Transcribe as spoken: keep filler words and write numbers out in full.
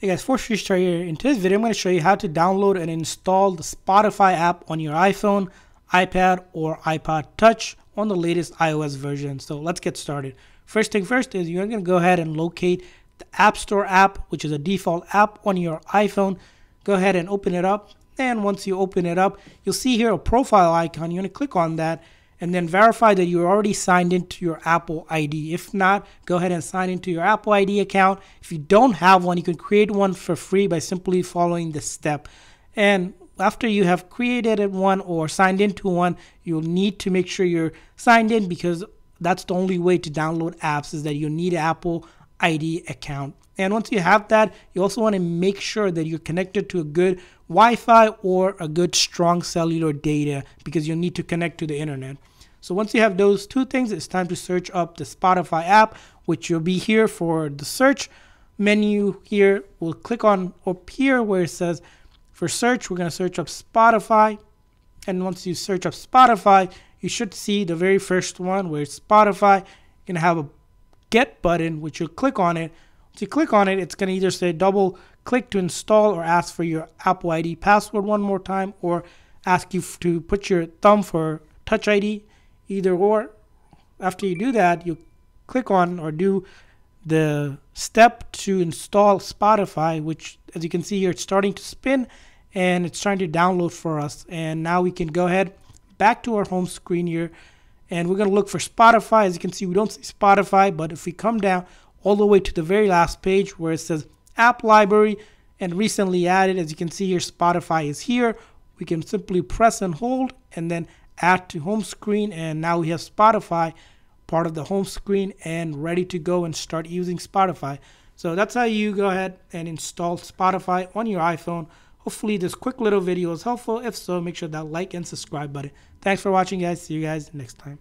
Hey guys, ForceRestart here. In today's video, I'm going to show you how to download and install the Spotify app on your iPhone, iPad, or iPod Touch on the latest iOS version. So let's get started. First thing first is you're going to go ahead and locate the App Store app, which is a default app on your iPhone. Go ahead and open it up. And once you open it up, you'll see here a profile icon. You're going to click on that and then verify that you're already signed into your Apple I D. If not, go ahead and sign into your Apple I D account. If you don't have one, you can create one for free by simply following this step. And after you have created one or signed into one, you'll need to make sure you're signed in, because that's the only way to download apps, is that you need an Apple I D account. And once you have that, you also want to make sure that you're connected to a good Wi-Fi or a good strong cellular data, because you'll need to connect to the internet. So once you have those two things, it's time to search up the Spotify app, which you'll be here for the search menu. Here we'll click on up here where it says for search. We're going to search up Spotify, and once you search up Spotify, you should see the very first one where it's Spotify. You're going to have a get button, which you'll click on it. Once you click on it, it's going to either say double click to install or ask for your Apple I D password one more time, or ask you to put your thumb for Touch I D, either or. After you do that, you click on or do the step to install Spotify, which, as you can see here, it's starting to spin and it's trying to download for us. And now we can go ahead back to our home screen here, and we're going to look for Spotify. As you can see, we don't see Spotify, but if we come down all the way to the very last page where it says App Library and Recently Added, as you can see here, Spotify is here. We can simply press and hold and then add to home screen, and now we have Spotify part of the home screen and ready to go and start using Spotify. So that's how you go ahead and install Spotify on your iPhone. Hopefully this quick little video is helpful. If so, make sure that like and subscribe button. Thanks for watching, guys. See you guys next time.